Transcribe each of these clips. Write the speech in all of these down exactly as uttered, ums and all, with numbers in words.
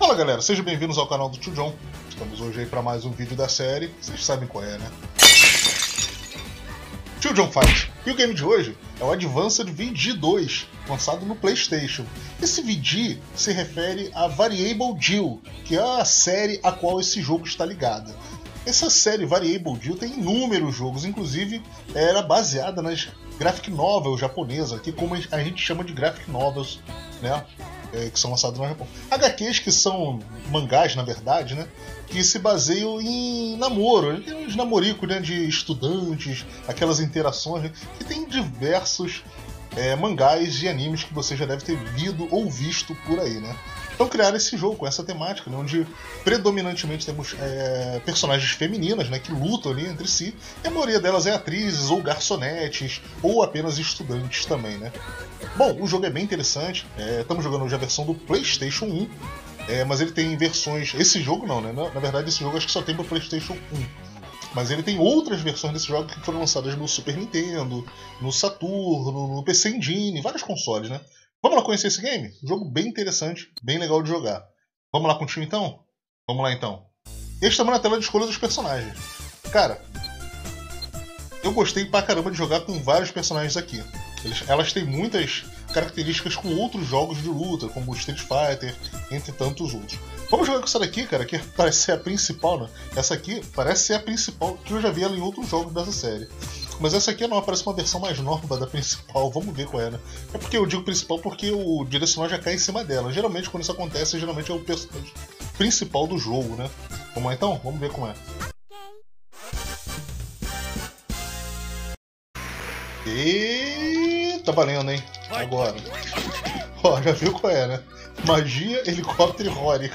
Fala galera, sejam bem-vindos ao canal do Tio John. Estamos hoje aí para mais um vídeo da série, vocês sabem qual é, né? Tio John Fight. E o game de hoje é o Advanced V G dois, lançado no PlayStation. Esse V G se refere a Variable Deal, que é a série a qual esse jogo está ligado. Essa série Variable Deal tem inúmeros jogos, inclusive era baseada nas Graphic Novels japonesas, que como a gente chama de Graphic Novels, né? É, que são lançados no Japão. H Qs que são mangás, na verdade, né? Que se baseiam em namoro, uns namoricos, né? De estudantes, aquelas interações, né? Que tem diversos é, mangás e animes que você já deve ter lido ou visto por aí, né? Então criaram esse jogo com essa temática, né? Onde predominantemente temos é, personagens femininas, né? Que lutam ali entre si, e a maioria delas é atrizes ou garçonetes ou apenas estudantes também, né? Bom, o jogo é bem interessante, estamos é, jogando hoje a versão do PlayStation um, é, mas ele tem versões... Esse jogo não, né? Na, na verdade esse jogo acho que só tem para o PlayStation um, mas ele tem outras versões desse jogo que foram lançadas no Super Nintendo, no Saturno, no P C Engine, vários consoles, né? Vamos lá conhecer esse game? Um jogo bem interessante, bem legal de jogar. Vamos lá contigo então? Vamos lá então. E estamos na tela de escolha dos personagens. Cara, eu gostei pra caramba de jogar com vários personagens aqui. Eles, elas têm muitas características com outros jogos de luta, como Street Fighter, entre tantos outros. Vamos jogar com essa daqui, cara, que parece ser a principal, né? Essa aqui parece ser a principal, que eu já vi ela em outros jogos dessa série. Mas essa aqui não, parece uma versão mais nova da principal, vamos ver qual é, né? É porque eu digo principal porque o direcional já cai em cima dela. Geralmente quando isso acontece, geralmente é o personagem principal do jogo, né? Vamos lá então? Vamos ver como é. E tá valendo, hein? Agora. Ó, já viu qual é, né? Magia, helicóptero e Rory.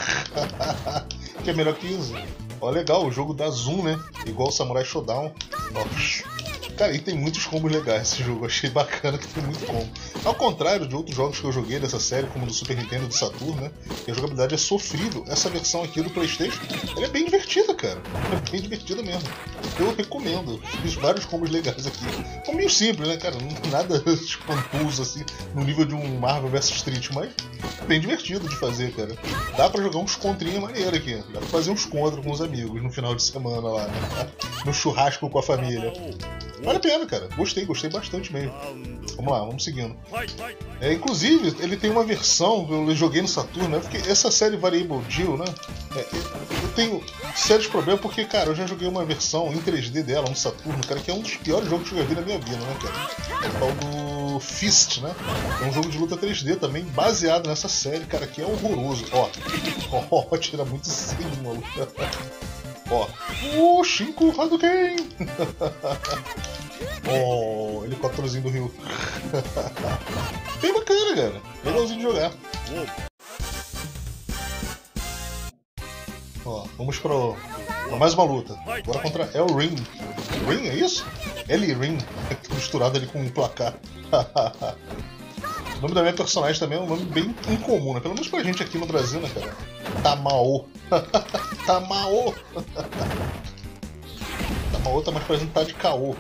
Que é melhor que isso. Ó, legal, o jogo dá zoom, né? Igual o Samurai Shodown. Nossa. Cara, e tem muitos combos legais esse jogo, achei bacana que tem muito combo. Ao contrário de outros jogos que eu joguei dessa série, como do Super Nintendo e do Saturno, né? E a jogabilidade é sofrível. Essa versão aqui do PlayStation, ela é bem divertida, cara. É bem divertida mesmo. Eu recomendo. Fiz vários combos legais aqui. É meio simples, né, cara? Não, nada espantoso, assim, no nível de um Marvel versus. Street, mas é bem divertido de fazer, cara. Dá pra jogar uns contrinhos maneiros aqui. Dá pra fazer uns contras com os amigos no final de semana lá, né? No churrasco com a família. Vale a pena, cara. Gostei, gostei bastante mesmo. Vamos lá, vamos seguindo. É, inclusive, ele tem uma versão que eu joguei no Saturno, né? Porque essa série Variable Deal, né? É, eu tenho sérios problemas porque, cara, eu já joguei uma versão em três D dela, no Saturno, cara, que é um dos piores jogos que eu já vi na minha vida, né, cara? É o tal do Fist, né? É um jogo de luta três D também, baseado nessa série, cara, que é horroroso. Ó, ó, tira muito sangue, maluco. Ó, o Shinko Hadouken! Oh, helicópterozinho do Rio. Bem bacana, cara. Legalzinho de jogar. Ó, vamos pra, pra mais uma luta. Agora contra El Ring. Ring, é isso? El Ring. Misturado ali com um placar. O nome da minha personagem também é um nome bem incomum, né? Pelo menos pra gente aqui no Brasil, né, cara? Tamao. Tamao. Tamao tá mais parecendo que tá de caô.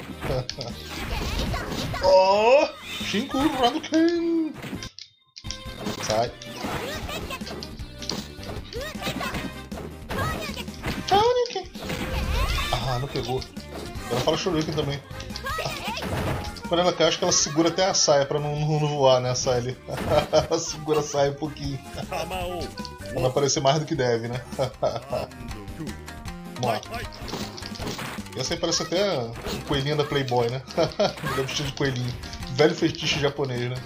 Oh! Shinko Hadouken! Sai. Ah, não pegou. Ela fala Shuriken também. Quando ela cai, acho que ela segura até a saia pra não, não voar, né? A saia ali. Ela segura a saia um pouquinho. Pra não aparecer mais do que deve, né? Morre. Essa aí parece até um coelhinho da Playboy, né? Ele é vestido de coelhinho. Velho fetiche japonês, né?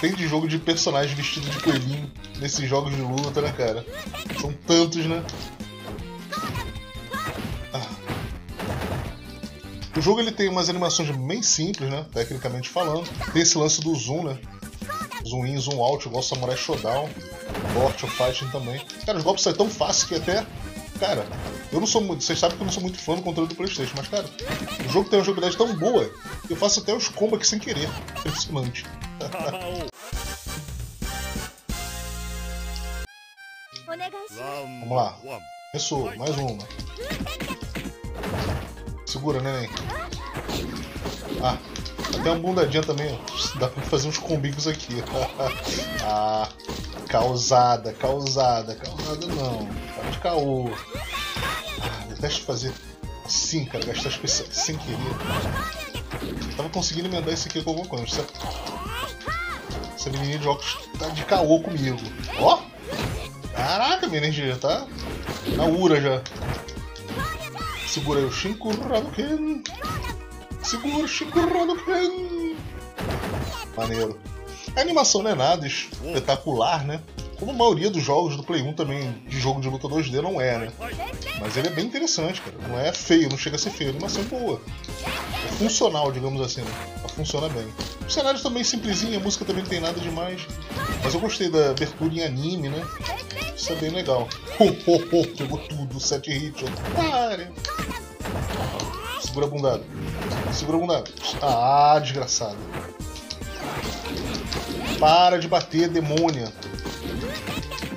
Tem de jogo de personagem vestido de coelhinho nesses jogos de luta, né, cara? São tantos, né? O jogo ele tem umas animações bem simples, né? Tecnicamente falando. Tem esse lance do zoom, né? Zoom in, zoom out, igual Samurai Shodown, Mortal Kombat também. Cara, os golpes saem tão fácil que até... Cara, eu não sou muito... Vocês sabem que eu não sou muito fã do controle do PlayStation, mas, cara, o jogo tem uma jogabilidade tão boa que eu faço até os combos aqui sem querer. Impressionante. Vamos lá. Começou. Mais uma. Segura, né, neném? Ah, até uma bundadinha também, ó. Dá pra fazer uns combinhos aqui. Ah, Causada, causada, causada não. Tá de caô. Ah, eu detesto fazer assim, cara, gastar as coisas sem querer. Eu tava conseguindo emendar isso aqui com alguma coisa, certo? Essa menininha de óculos tá de caô comigo. Ó! Caraca, minha energia tá na ura já. Segura aí o Shinkuru Hadouken. Segura o Shinkuru Hadouken. Maneiro. A animação não é nada espetacular, né? Como a maioria dos jogos do Play um também, de jogo de luta dois D, não é, né? Mas ele é bem interessante, cara. Não é feio, não chega a ser feio. A animação é boa. É funcional, digamos assim, né? Ela funciona bem. O cenário também é simplesinho, a música também não tem nada demais. Mas eu gostei da abertura em anime, né? Isso é bem legal. Ho, ho, ho, pegou tudo, sete hits, otário. Segura a bundada. Segura a bundada. Ah, desgraçado. Para de bater, demônia.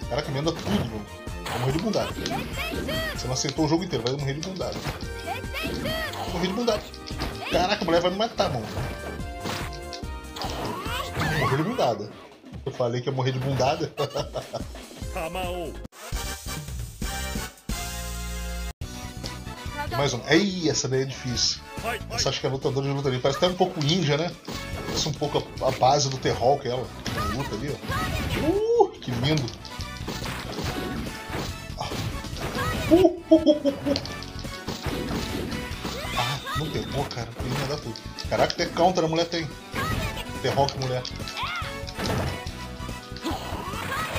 Caraca, me anda tudo, mano. Vai morrer de bundada. Você não aceitou o jogo inteiro, vai morrer de bundada. Vai morrer de bundada. Caraca, a mulher vai me matar, mano. Morrer de bundada. Eu falei que ia morrer de bundada. Mais um. Ei, essa daí é difícil. Essa acho que é lutadora de luta ali. Parece até um pouco ninja, né? Parece um pouco a, a base do T-Hawk que ela. A luta ali, ó. Uh, que lindo. Uh, uh, uh, uh, uh. Ah, não pegou, cara. Tem que mandar tudo. Caraca, até counter a mulher tem. T-Hawk mulher.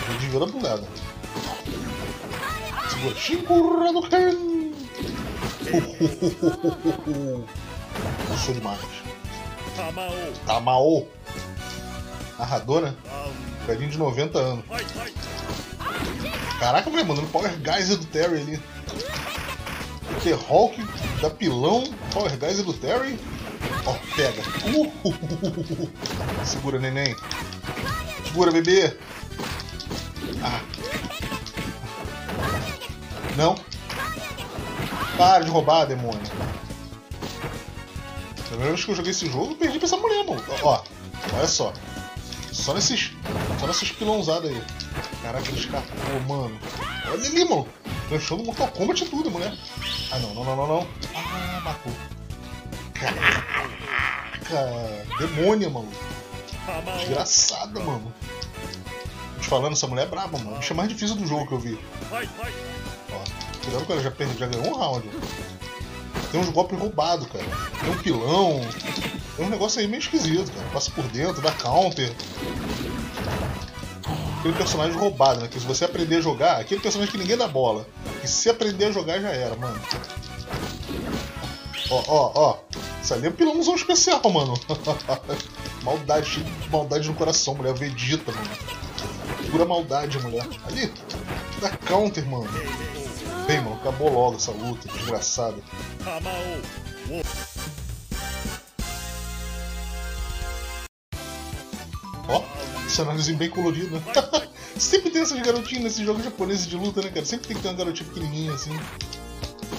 Eu desvio da bundada. Segura. Shinkura do Ken. Eu sou demais. Tamao. Narradora? Velhinho de noventa anos. Caraca, mulher, mano, o Power Geyser do Terry ali. T-Hawk da pilão. Power Geyser do Terry. Ó, oh, pega. Uh, uh, uh, uh. Segura, neném. Segura, bebê. Ah. Não. Para de roubar, demônio. A primeira vez que eu joguei esse jogo, eu perdi pra essa mulher, mano. Ó, olha só. Só nesses. Só nessas pilãozadas aí. Caraca, ele escapou, mano. Olha ali, mano. Ganchou no Mortal Kombat e tudo, mulher. Ah, não, não, não, não, não. Ah, matou. Caraca. Demônia, mano. Desgraçada, mano. Tô te falando, essa mulher é braba, mano. Acho que é mais difícil do jogo que eu vi. Cuidado, cara, já, perdi, já ganhou um round. Tem uns golpes roubados, cara. Tem um pilão. Tem um negócio aí meio esquisito, cara. Passa por dentro, dá counter. Aquele personagem roubado, né? Que se você aprender a jogar, aquele personagem que ninguém dá bola. E se aprender a jogar, já era, mano. Ó, ó, ó. Isso ali é um pilãozão especial, mano. Maldade, cheio de maldade no coração, mulher. Vegeta, mano. Pura maldade, mulher. Ali, dá counter, mano. Bem, mano, acabou logo essa luta, desgraçada. Ó, oh, cenáriozinho bem colorido, né? Sempre tem essas garotinhas nesses jogos japoneses de luta, né, cara? Sempre tem que ter uma garotinha pequenininha, assim,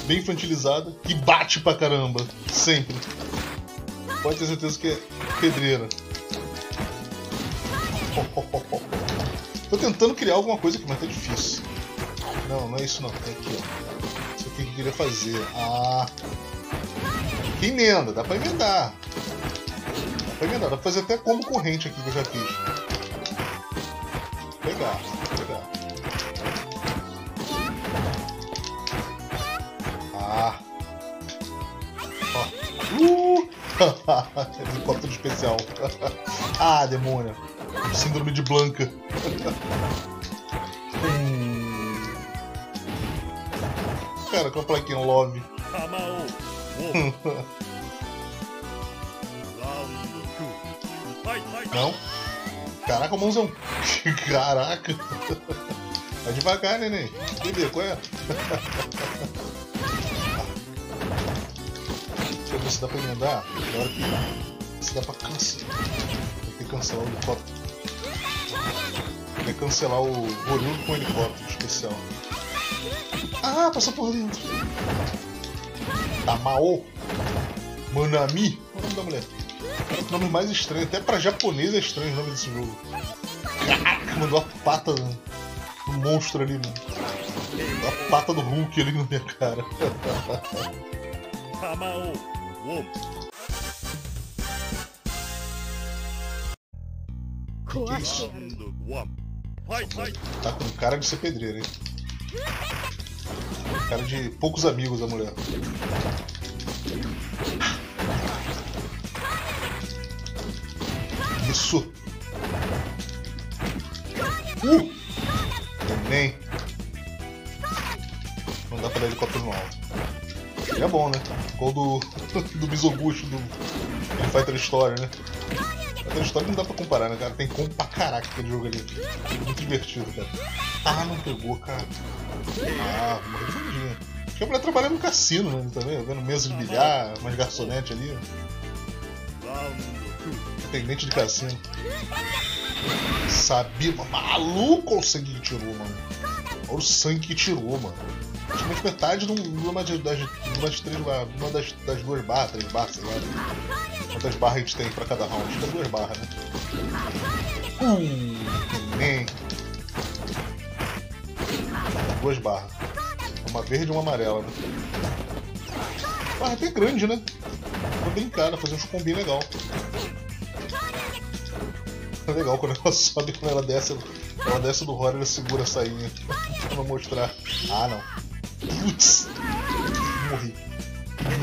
bem infantilizada, e bate pra caramba, sempre. Pode ter certeza que é pedreira. Oh, oh, oh, oh. Tô tentando criar alguma coisa aqui, mas tá difícil. Não, não é isso não. É aqui, ó. Isso aqui que eu queria fazer. Ah! Que emenda! Dá pra emendar! Dá pra emendar. Dá pra fazer até combo corrente aqui que eu já fiz. Vou pegar, vou pegar. Ah! Ó! Uh! Helicóptero especial. Ah, demônio! Síndrome de Blanca. hum. Cara, com a plaquinha Love. Não. Caraca, o mãozão. Caraca. Vai devagar, neném. Bebê, qual é? Deixa eu ver se dá pra emendar. Agora que... Se dá pra cancelar. Tem que cancelar o helicóptero. Tem que cancelar o Gorildo com o helicóptero especial. Ah, passou por dentro. Tamao Manami. Qual é o nome da mulher? É o nome mais estranho. Até pra japonês é estranho o nome desse jogo. Mandou a pata do monstro ali, mano. A pata do Hulk ali na minha cara. Tá com cara de ser pedreiro, hein? Cara de poucos amigos da mulher. Isso! Uh! Também! Não dá pra dar helicóptero no alto. Ele é bom, né? Igual do, do Bisoguchi do, do Fighter Story, né? Fighter Story não dá pra comparar, né, cara? Tem como pra caraca aquele jogo ali. Muito divertido, cara. Ah, não pegou, cara. Ah, vou morrer de fundinha. Acho que a mulher trabalha no cassino, né? Também, vendo mesa de bilhar, umas garçonete ali. Intendente de cassino. Sabia, mano. Maluco o sangue que tirou, mano. Olha o sangue que tirou, mano. Praticamente metade de uma das, das, das, três, uma das, das duas barras, três barras, sei lá. Quantas barras a gente tem pra cada round? Acho que é duas barras, né? Hum, nem. Duas barras. Uma verde e uma amarela, né? Barra até grande, né? Pra brincar, né? Fazer uns combi legal. É legal, quando ela sobe, quando ela desce, ela desce do horror, ela segura a sainha pra mostrar. Ah, não. Putz! Morri.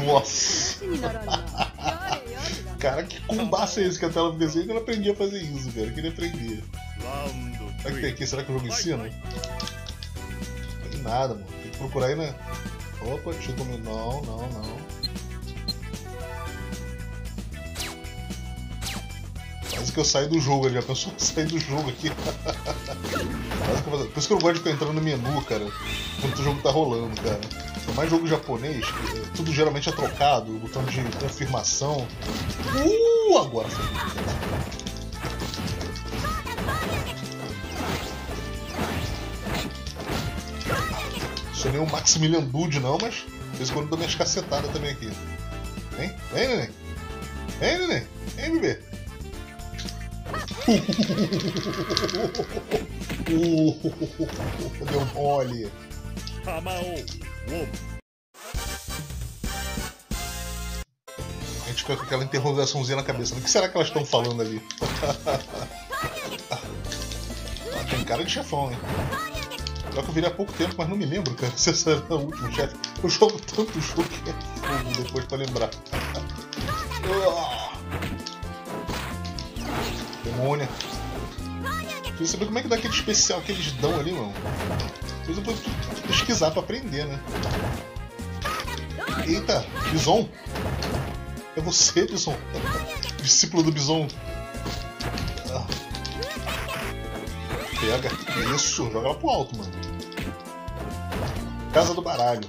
Nossa! Cara, que combaço é esse que a tela me desenha? Eu não aprendi a fazer isso, velho. Eu queria aprender. Será que tem aqui? Será que o jogo ensina? Não tem nada, mano. Tem que procurar aí, né? Opa, deixa eu comer. Não, não, não. Quase que eu saio do jogo, ele já pensou em sair do jogo aqui. Por isso que eu não gosto de ficar entrando no menu, cara, quando o jogo tá rolando, cara. Tem mais jogo japonês, tudo geralmente é trocado, botão de confirmação. Uh, agora foi. Sou nem o Maximilian Dude não, mas de vez em quando dou minhas cacetadas também aqui. Vem, vem, neném. Vem, neném. Vem, bebê. Deu um mole. A gente fica com aquela interrogaçãozinha na cabeça. O que será que elas estão falando ali? Ah, tem cara de chefão, hein? Pior que eu virei há pouco tempo, mas não me lembro, cara. Se essa era o último chefe. Eu jogo tanto jogo que é fogo depois pra lembrar. Demônia. Queria saber como é que dá aquele especial que eles dão ali, mano. Depois eu vou pesquisar pra aprender, né? Eita, Bison! É você, Bison! Discípulo do Bison! Ah. Pega! Isso! Joga ela pro alto, mano! Casa do baralho!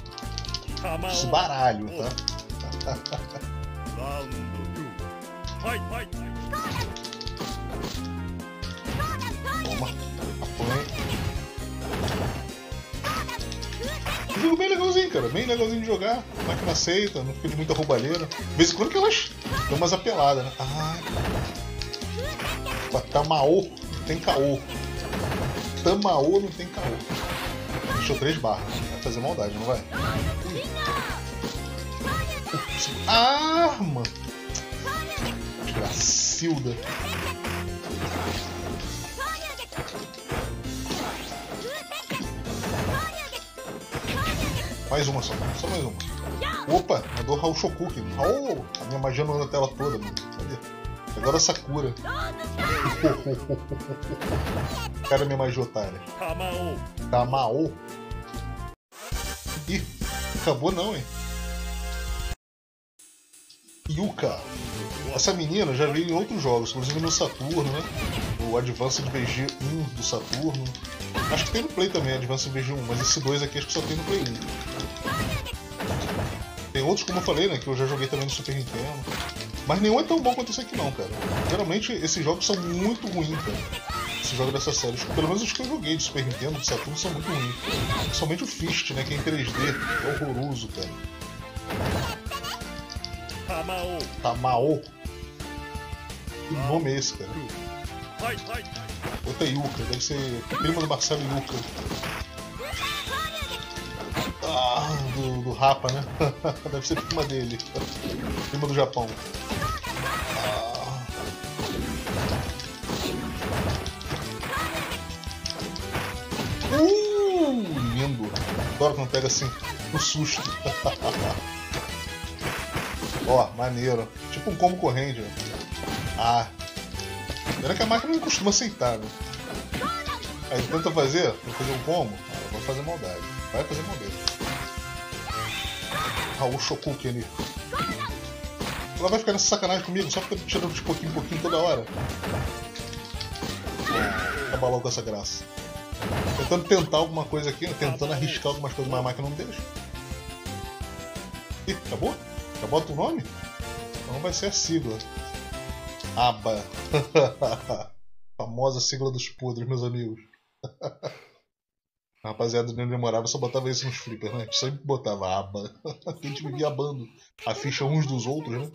Isso, baralho, tá? Vai, vai! Toma, apanha. Jogo bem legalzinho, cara. Bem legalzinho de jogar. A máquina aceita, não fica de muita roubalheira. De vez em quando que elas dão umas apeladas, né? Ah, cara. Tamaô, não tem caô. Tamaô não tem caô. Deixou três barras. Vai fazer maldade, não vai? Ah, mano. Gracilda. Mais uma só, só mais uma. Opa, mandou Raul Shoku aqui. Oh, a minha magia não anda a tela toda, mano. Cadê? Agora a Sakura. Cara, minha magia otária. Tamao. Ih, acabou não, hein? Yuka. Essa menina já veio em outros jogos, inclusive no Saturno, né? O Advanced V G um do Saturno. Acho que tem no Play também, Advanced V G um, mas esse dois aqui acho que só tem no Play um. Tem outros, como eu falei, né, que eu já joguei também no Super Nintendo. Mas nenhum é tão bom quanto esse aqui não, cara. Geralmente esses jogos são muito ruins, cara. Esses jogos dessa série, pelo menos os que eu joguei de Super Nintendo, de Saturno, são muito ruins. Principalmente o Fist, né, que é em três D, é horroroso, cara. Tamao. Tamao. Que nome é esse, cara? Outra é Yuka, deve ser prima do Marcelo Yuka. Ah, do, do Rapa, né? Deve ser prima dele. Prima do Japão. Ah. Uh, lindo. Adoro quando pega assim, no susto. Ó, oh, maneiro. Tipo um combo corrente. Ah. Era que a máquina não costuma aceitar, né? Aí tenta fazer, pra fazer um combo, ah, vai fazer maldade. Vai fazer maldade. Ah, o Shokuki ali. Ela vai ficar nessa sacanagem comigo, só porque eu tô tirando de pouquinho em pouquinho toda hora. Acabar logo com essa graça. Tentando tentar alguma coisa aqui, né? Tentando arriscar algumas coisas, mas a máquina não deixa. Ih, acabou? Já bota o nome? Então vai ser a sigla. Aba. Famosa sigla dos podres, meus amigos. A rapaziada nem demorava, só botava isso nos flippers, né? Sempre botava aba. A gente vivia abando a ficha uns dos outros, né?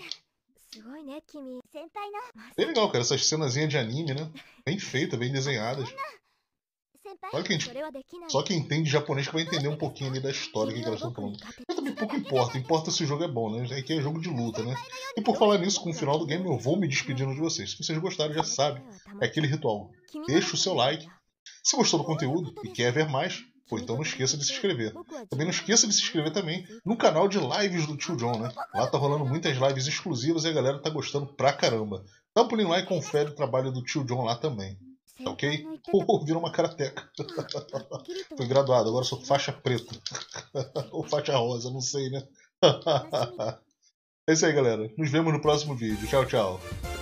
Bem legal, cara, essas cenazinhas de anime, né? Bem feitas, bem desenhadas. Olha que a gente... Só quem entende japonês que vai entender um pouquinho ali da história que elas estão falando. Mas também pouco importa, importa se o jogo é bom, né? Aqui é jogo de luta, né? E por falar nisso, com o final do game eu vou me despedindo de vocês. Se vocês gostaram, já sabem, é aquele ritual. Deixa o seu like. Se gostou do conteúdo e quer ver mais, pô, então não esqueça de se inscrever. Também não esqueça de se inscrever também no canal de lives do Tio John, né? Lá tá rolando muitas lives exclusivas e a galera tá gostando pra caramba. Dá um pulinho lá e confere o trabalho do Tio John lá também. Tá ok? Oh, virou uma karateca. Fui graduado, agora sou faixa preta. Ou faixa rosa, não sei, né? É isso aí, galera. Nos vemos no próximo vídeo. Tchau, tchau.